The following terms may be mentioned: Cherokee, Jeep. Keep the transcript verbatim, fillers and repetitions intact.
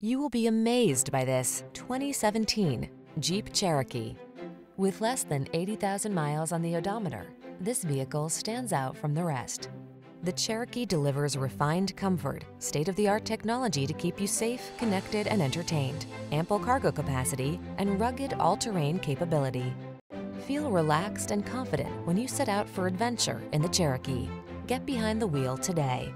You will be amazed by this twenty seventeen Jeep Cherokee. With less than eighty thousand miles on the odometer, this vehicle stands out from the rest. The Cherokee delivers refined comfort, state-of-the-art technology to keep you safe, connected, and entertained, ample cargo capacity, and rugged all-terrain capability. Feel relaxed and confident when you set out for adventure in the Cherokee. Get behind the wheel today.